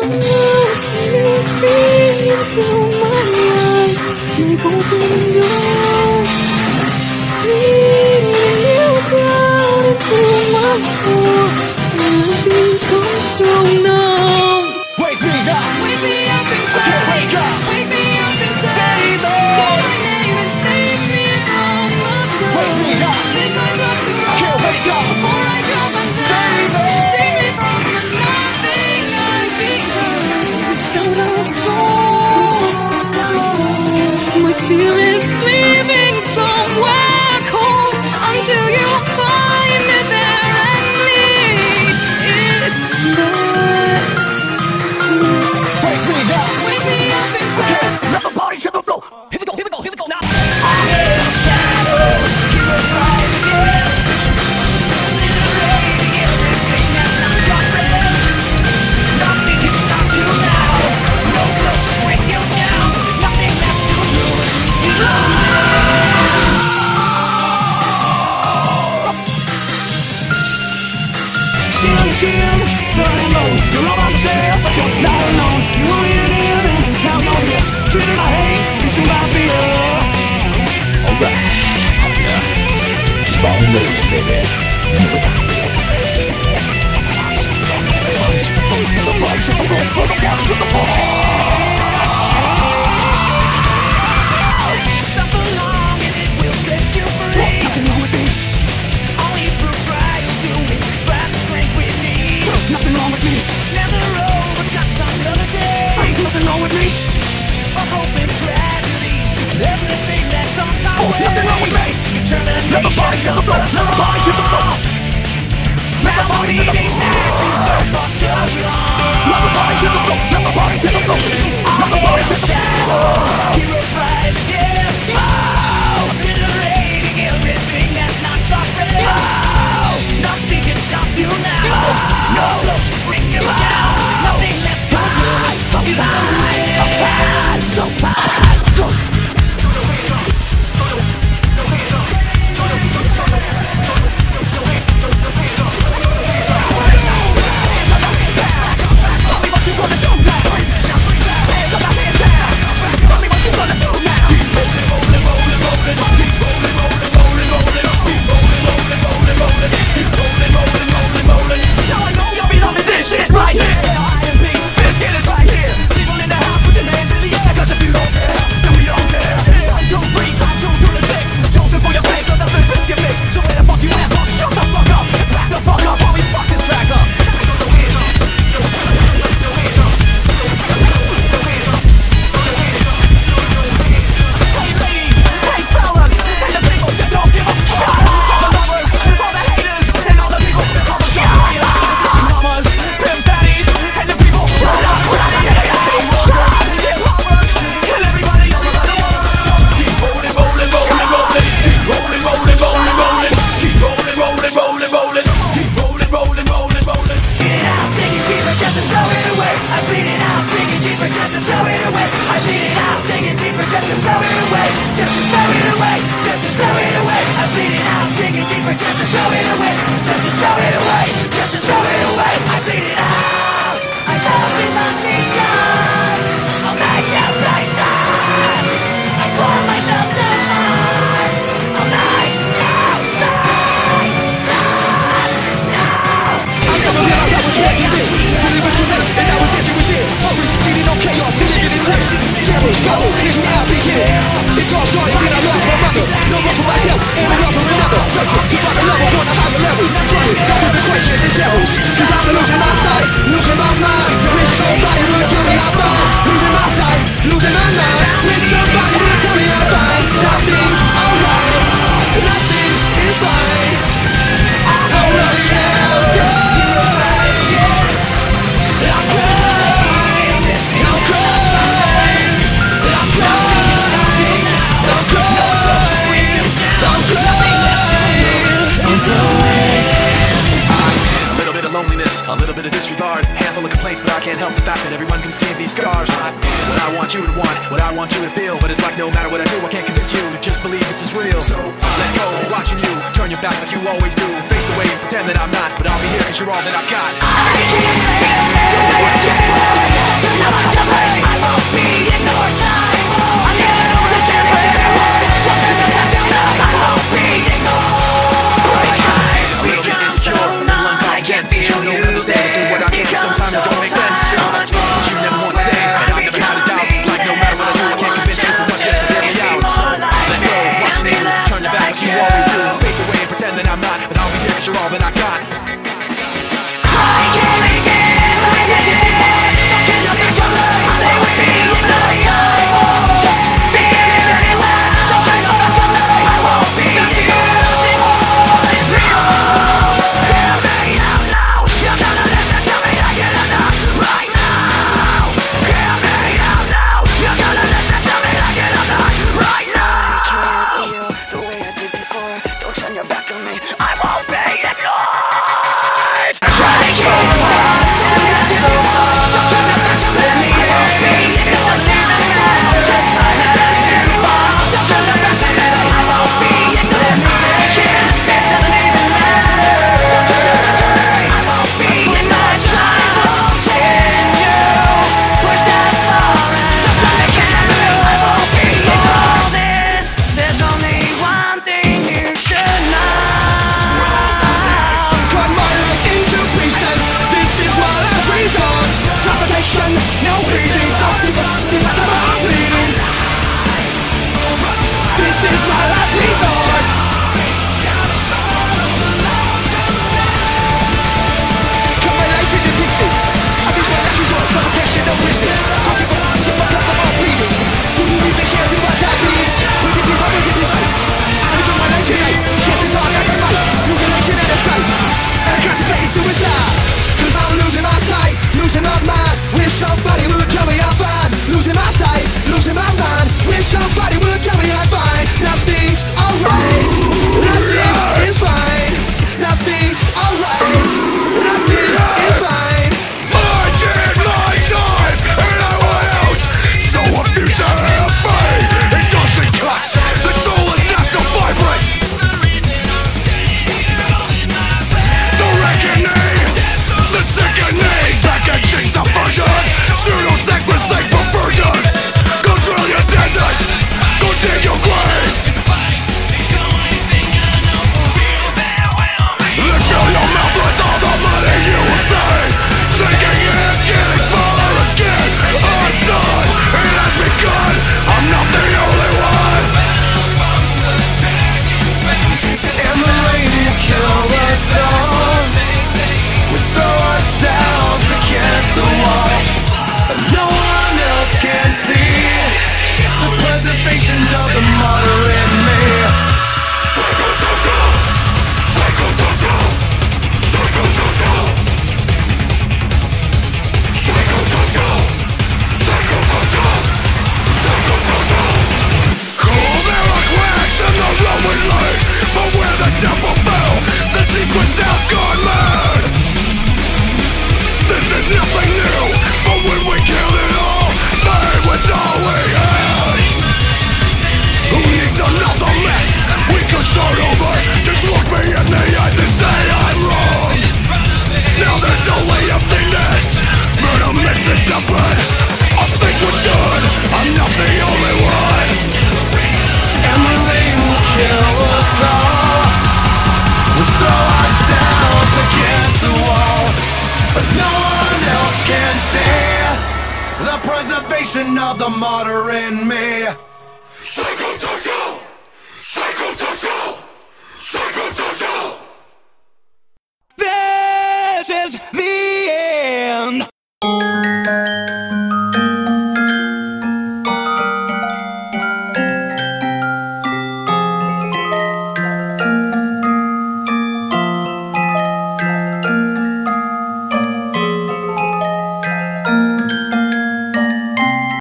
You're all that I got. I can't say it. the preservation of the martyr in me. Psychosocial! Psychosocial! Psychosocial! This is